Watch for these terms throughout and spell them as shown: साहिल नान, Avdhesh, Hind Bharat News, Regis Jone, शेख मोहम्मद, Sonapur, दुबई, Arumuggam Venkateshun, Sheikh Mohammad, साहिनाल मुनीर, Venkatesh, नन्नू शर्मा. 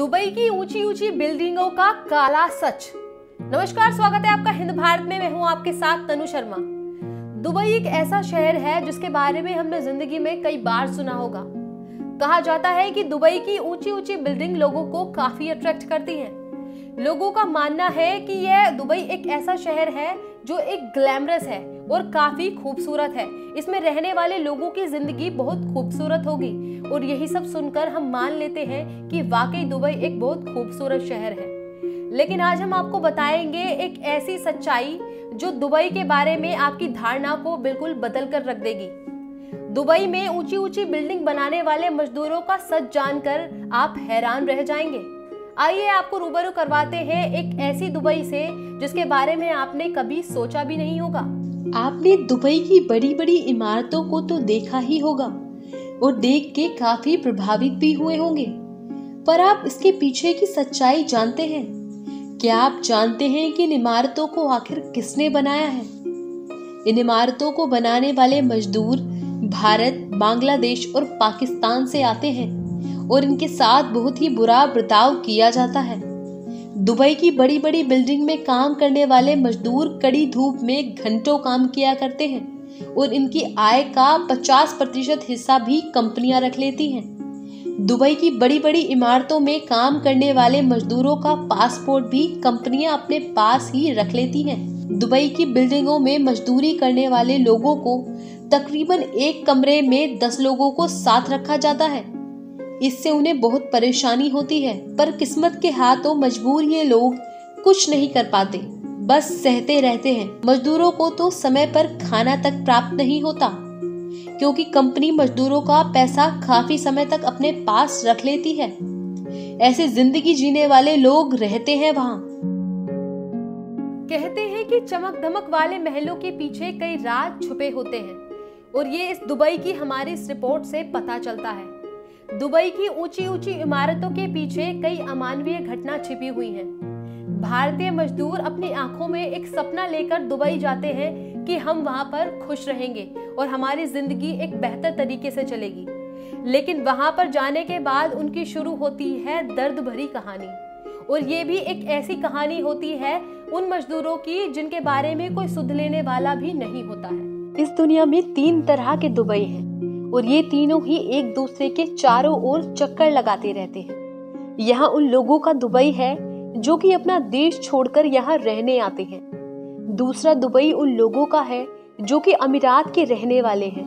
दुबई की ऊंची ऊंची बिल्डिंगों का काला सच। नमस्कार, स्वागत है आपका हिंद भारत में। मैं हूं आपके साथ नन्नू शर्मा। दुबई एक ऐसा शहर है जिसके बारे में हमने जिंदगी में कई बार सुना होगा। कहा जाता है कि दुबई की ऊंची ऊंची बिल्डिंग लोगों को काफी अट्रैक्ट करती हैं। लोगों का मानना है कि यह दुबई एक ऐसा शहर है जो एक ग्लैमरस है और काफी खूबसूरत है। इसमें रहने वाले लोगों की जिंदगी बहुत खूबसूरत होगी और यही सब सुनकर हम मान लेते हैं कि वाकई दुबई एक बहुत खूबसूरत शहर है। लेकिन आज हम आपको बताएंगे एक ऐसी सच्चाई जो दुबई के बारे में आपकी धारणा को बिल्कुल बदल कर रख देगी। दुबई में ऊंची ऊंची बिल्डिंग बनाने वाले मजदूरों का सच जानकर आप हैरान रह जाएंगे। आइए आपको रूबरू करवाते हैं एक ऐसी दुबई से जिसके बारे में आपने कभी सोचा भी नहीं होगा। आपने दुबई की बड़ी बड़ी इमारतों को तो देखा ही होगा और देख के काफी प्रभावित भी हुए होंगे, पर आप इसके पीछे की सच्चाई जानते हैं? क्या आप जानते हैं कि इन इमारतों को आखिर किसने बनाया है? इन इमारतों को बनाने वाले मजदूर भारत, बांग्लादेश और पाकिस्तान से आते हैं और इनके साथ बहुत ही बुरा बर्ताव किया जाता है। दुबई की बड़ी बड़ी बिल्डिंग में काम करने वाले मजदूर कड़ी धूप में घंटों काम किया करते हैं और इनकी आय का 50% हिस्सा भी कंपनियां रख लेती हैं। दुबई की बड़ी बड़ी इमारतों में काम करने वाले मजदूरों का पासपोर्ट भी कंपनियां अपने पास ही रख लेती हैं। दुबई की बिल्डिंगों में मजदूरी करने वाले लोगों को तकरीबन एक कमरे में 10 लोगों को साथ रखा जाता है। इससे उन्हें बहुत परेशानी होती है, पर किस्मत के हाथों मजबूर ये लोग कुछ नहीं कर पाते, बस सहते रहते हैं। मजदूरों को तो समय पर खाना तक प्राप्त नहीं होता क्योंकि कंपनी मजदूरों का पैसा काफी समय तक अपने पास रख लेती है। ऐसे जिंदगी जीने वाले लोग रहते हैं वहाँ। कहते हैं कि चमक धमक वाले महलों के पीछे कई राज छुपे होते हैं और ये इस दुबई की हमारी इस रिपोर्ट से पता चलता है। दुबई की ऊंची ऊंची इमारतों के पीछे कई अमानवीय घटना छिपी हुई हैं। भारतीय मजदूर अपनी आंखों में एक सपना लेकर दुबई जाते हैं कि हम वहां पर खुश रहेंगे और हमारी जिंदगी एक बेहतर तरीके से चलेगी, लेकिन वहां पर जाने के बाद उनकी शुरू होती है दर्द भरी कहानी। और ये भी एक ऐसी कहानी होती है उन मजदूरों की जिनके बारे में कोई सुध लेने वाला भी नहीं होता है। इस दुनिया में 3 तरह के दुबई हैं और ये तीनों ही एक दूसरे के चारों ओर चक्कर लगाते रहते हैं। यहाँ उन लोगों का दुबई है जो कि अपना देश छोड़कर यहाँ रहने आते हैं। दूसरा दुबई उन लोगों का है जो कि अमीरात के रहने वाले हैं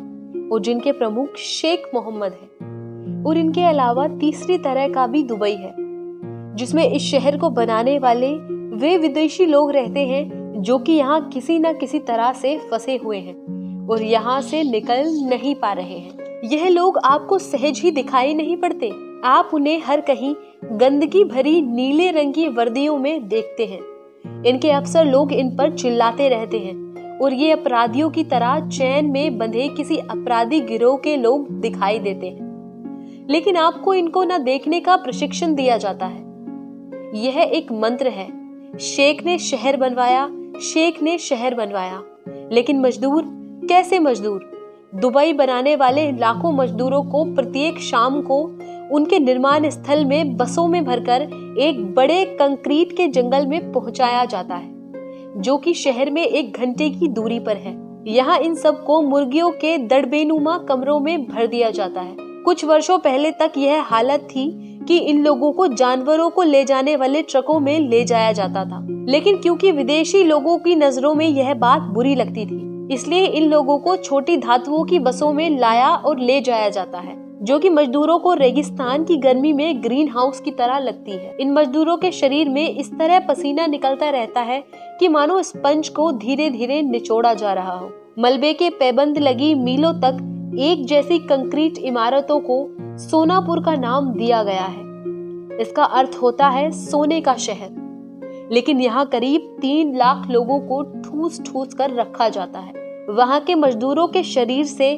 और जिनके प्रमुख शेख मोहम्मद हैं। और इनके अलावा तीसरी तरह का भी दुबई है जिसमें इस शहर को बनाने वाले वे विदेशी लोग रहते हैं जो कि यहाँ किसी न किसी तरह से फंसे हुए हैं और यहाँ से निकल नहीं पा रहे हैं। यह लोग आपको सहज ही दिखाई नहीं पड़ते, आप उन्हें हर कहीं गंदगी भरी नीले रंग की वर्दियों में देखते हैं। इनके अफसर लोग इन पर चिल्लाते रहते हैं और ये अपराधियों की तरह चैन में बंधे किसी अपराधी गिरोह के लोग दिखाई देते हैं, लेकिन आपको इनको न देखने का प्रशिक्षण दिया जाता है। यह एक मंत्र है, शेख ने शहर बनवाया, शेख ने शहर बनवाया। लेकिन मजदूर कैसे मजदूर? दुबई बनाने वाले लाखों मजदूरों को प्रत्येक शाम को उनके निर्माण स्थल में बसों में भरकर एक बड़े कंक्रीट के जंगल में पहुंचाया जाता है जो कि शहर में 1 घंटे की दूरी पर है। यहाँ इन सबको मुर्गियों के दड़बेनुमा कमरों में भर दिया जाता है। कुछ वर्षों पहले तक यह हालत थी कि इन लोगों को जानवरों को ले जाने वाले ट्रकों में ले जाया जाता था, लेकिन क्योंकि विदेशी लोगों की नजरों में यह बात बुरी लगती थी, इसलिए इन लोगों को छोटी धातुओं की बसों में लाया और ले जाया जाता है जो कि मजदूरों को रेगिस्तान की गर्मी में ग्रीन हाउस की तरह लगती है। इन मजदूरों के शरीर में इस तरह पसीना निकलता रहता है कि मानो स्पंज को धीरे धीरे निचोड़ा जा रहा हो। मलबे के पैबंद लगी मीलों तक एक जैसी कंक्रीट इमारतों को सोनापुर का नाम दिया गया है। इसका अर्थ होता है सोने का शहर। लेकिन यहाँ करीब 3 लाख लोगों को ठूस ठूस कर रखा जाता है। वहाँ के मजदूरों के शरीर से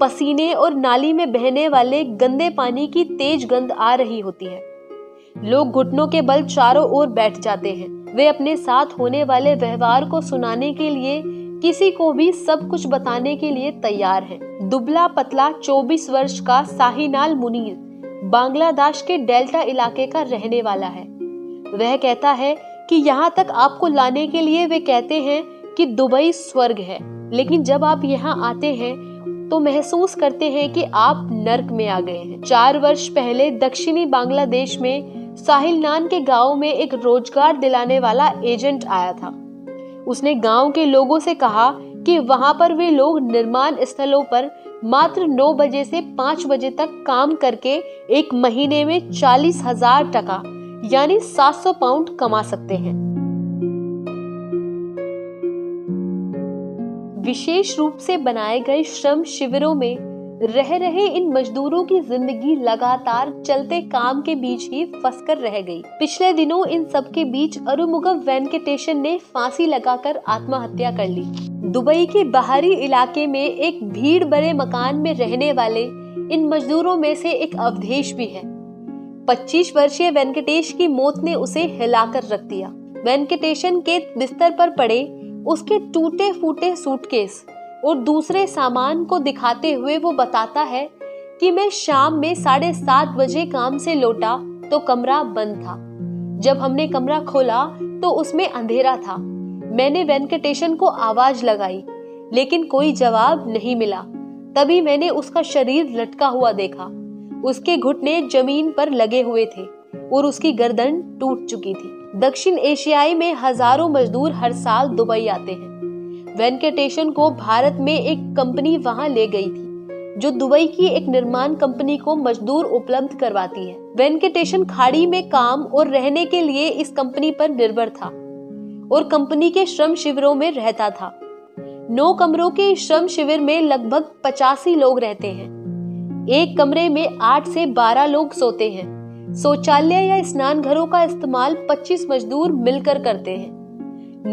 पसीने और नाली में बहने वाले गंदे पानी की तेज गंध आ रही होती है। लोग घुटनों के बल चारों ओर बैठ जाते हैं। वे अपने साथ होने वाले व्यवहार को सुनाने के लिए किसी को भी सब कुछ बताने के लिए तैयार है। दुबला पतला 24 वर्ष का साहिनाल मुनीर बांग्लादेश के डेल्टा इलाके का रहने वाला है। वह कहता है कि यहाँ तक आपको लाने के लिए वे कहते हैं कि दुबई स्वर्ग है, लेकिन जब आप यहाँ आते हैं तो महसूस करते हैं कि आप नर्क में आ गए हैं। 4 वर्ष पहले दक्षिणी बांग्लादेश में साहिल नान के गांव में एक रोजगार दिलाने वाला एजेंट आया था। उसने गांव के लोगों से कहा कि वहां पर वे लोग निर्माण स्थलों पर मात्र 9 बजे से 5 बजे तक काम करके एक महीने में 40,000 टका यानी 700 पाउंड कमा सकते हैं। विशेष रूप से बनाए गए श्रम शिविरों में रह रहे इन मजदूरों की जिंदगी लगातार चलते काम के बीच ही फंसकर रह गई। पिछले दिनों इन सबके बीच अरुमुगम वेंकटेशन ने फांसी लगाकर आत्महत्या कर ली। दुबई के बाहरी इलाके में एक भीड़ भरे मकान में रहने वाले इन मजदूरों में से एक अवधेश भी है। 25 वर्षीय वेंकटेश की मौत ने उसे हिलाकर रख दिया। वेंकटेशन के बिस्तर पर पड़े उसके टूटे फूटे सूटकेस और दूसरे सामान को दिखाते हुए वो बताता है कि मैं शाम में 7:30 बजे काम से लौटा तो कमरा बंद था। जब हमने कमरा खोला तो उसमें अंधेरा था। मैंने वेंकटेशन को आवाज लगाई लेकिन कोई जवाब नहीं मिला। तभी मैंने उसका शरीर लटका हुआ देखा। उसके घुटने जमीन पर लगे हुए थे और उसकी गर्दन टूट चुकी थी। दक्षिण एशियाई में हजारों मजदूर हर साल दुबई आते हैं। वेंकटेशन को भारत में एक कंपनी वहां ले गई थी जो दुबई की एक निर्माण कंपनी को मजदूर उपलब्ध करवाती है। वेंकटेशन खाड़ी में काम और रहने के लिए इस कंपनी पर निर्भर था और कंपनी के श्रम शिविरों में रहता था। 9 कमरों के श्रम शिविर में लगभग 85 लोग रहते हैं। एक कमरे में 8 से 12 लोग सोते हैं। शौचालय या स्नान घरों का इस्तेमाल 25 मजदूर मिलकर करते हैं।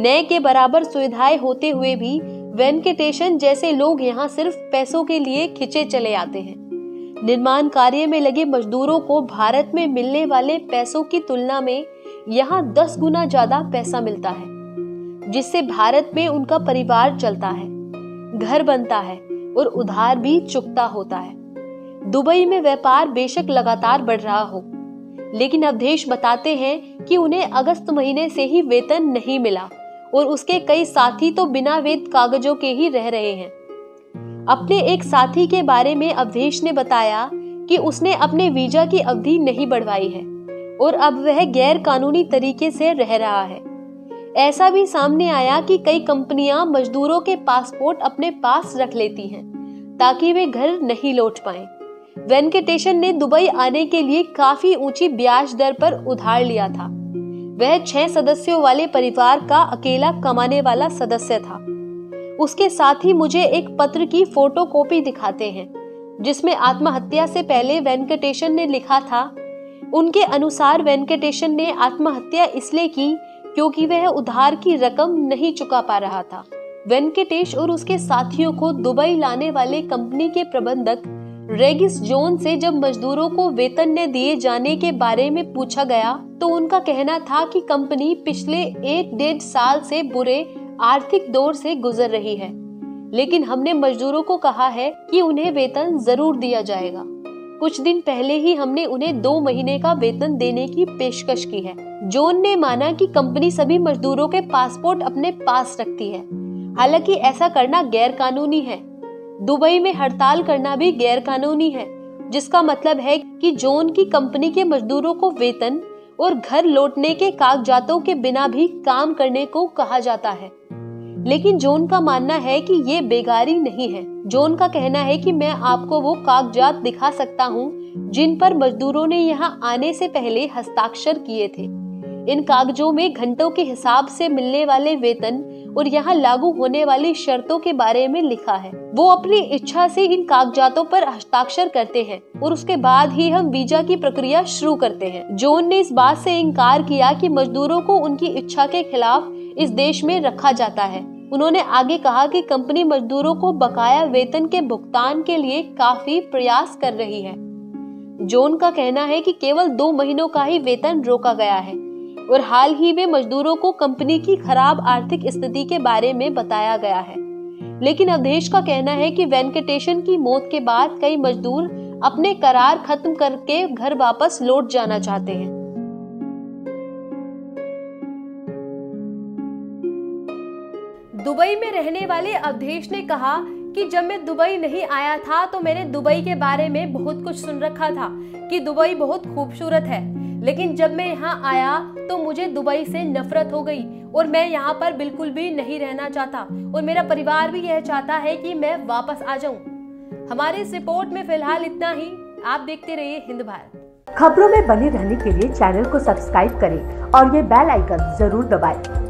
नए के बराबर सुविधाएं होते हुए भी वेंकटेशन जैसे लोग यहाँ सिर्फ पैसों के लिए खिंचे चले आते हैं। निर्माण कार्य में लगे मजदूरों को भारत में मिलने वाले पैसों की तुलना में यहाँ 10 गुना ज्यादा पैसा मिलता है, जिससे भारत में उनका परिवार चलता है, घर बनता है और उधार भी चुकता होता है। दुबई में व्यापार बेशक लगातार बढ़ रहा हो, लेकिन अवधेश बताते हैं कि उन्हें अगस्त महीने से ही वेतन नहीं मिला और उसके कई साथी तो बिना वेतन कागजों के ही रह रहे हैं। अपने एक साथी के बारे में अवधेश ने बताया कि उसने अपने वीजा की अवधि नहीं बढ़वाई है और अब वह गैर कानूनी तरीके से रह रहा है। ऐसा भी सामने आया कि कई कंपनियां मजदूरों के पासपोर्ट अपने पास रख लेती हैं ताकि वे घर नहीं लौट पाए। वेंकटेशन ने दुबई आने के लिए काफी ऊंची ब्याज दर पर उधार लिया था। वह 6 सदस्यों वाले परिवार का अकेला कमाने वाला सदस्य था। उसके साथ ही मुझे एक पत्र की फोटोकॉपी दिखाते हैं जिसमें आत्महत्या से पहले वेंकटेशन ने लिखा था। उनके अनुसार वेंकटेशन ने आत्महत्या इसलिए की क्योंकि वह उधार की रकम नहीं चुका पा रहा था। वेंकटेश और उसके साथियों को दुबई लाने वाले कंपनी के प्रबंधक रेगिस जोन से जब मजदूरों को वेतन न दिए जाने के बारे में पूछा गया तो उनका कहना था कि कंपनी पिछले 1-1.5 साल से बुरे आर्थिक दौर से गुजर रही है, लेकिन हमने मजदूरों को कहा है कि उन्हें वेतन जरूर दिया जाएगा। कुछ दिन पहले ही हमने उन्हें 2 महीने का वेतन देने की पेशकश की है। जोन ने माना कि कंपनी सभी मजदूरों के पासपोर्ट अपने पास रखती है, हालांकि ऐसा करना गैर कानूनी है। दुबई में हड़ताल करना भी गैर कानूनी है, जिसका मतलब है कि जोन की कंपनी के मजदूरों को वेतन और घर लौटने के कागजातों के बिना भी काम करने को कहा जाता है, लेकिन जोन का मानना है कि ये बेगारी नहीं है। जोन का कहना है कि मैं आपको वो कागजात दिखा सकता हूँ जिन पर मजदूरों ने यहाँ आने से पहले हस्ताक्षर किए थे। इन कागजों में घंटों के हिसाब से मिलने वाले वेतन और यहाँ लागू होने वाली शर्तों के बारे में लिखा है। वो अपनी इच्छा से इन कागजातों पर हस्ताक्षर करते हैं और उसके बाद ही हम वीजा की प्रक्रिया शुरू करते हैं। जोन ने इस बात से इनकार किया कि मजदूरों को उनकी इच्छा के खिलाफ इस देश में रखा जाता है। उन्होंने आगे कहा कि कंपनी मजदूरों को बकाया वेतन के भुगतान के लिए काफी प्रयास कर रही है। जोन का कहना है कि केवल 2 महीनों का ही वेतन रोका गया है और हाल ही में मजदूरों को कंपनी की खराब आर्थिक स्थिति के बारे में बताया गया है, लेकिन अवधेश का कहना है कि वेंकटेशन की मौत के बाद कई मजदूर अपने करार खत्म करके घर वापस लौट जाना चाहते हैं। दुबई में रहने वाले अवधेश ने कहा कि जब मैं दुबई नहीं आया था तो मैंने दुबई के बारे में बहुत कुछ सुन रखा था कि दुबई बहुत खूबसूरत है, लेकिन जब मैं यहाँ आया तो मुझे दुबई से नफरत हो गई और मैं यहाँ पर बिल्कुल भी नहीं रहना चाहता और मेरा परिवार भी यह चाहता है कि मैं वापस आ जाऊँ। हमारे इस रिपोर्ट में फिलहाल इतना ही। आप देखते रहिए हिंद भारत। खबरों में बने रहने के लिए चैनल को सब्सक्राइब करें और ये बेल आइकन जरूर दबाएं।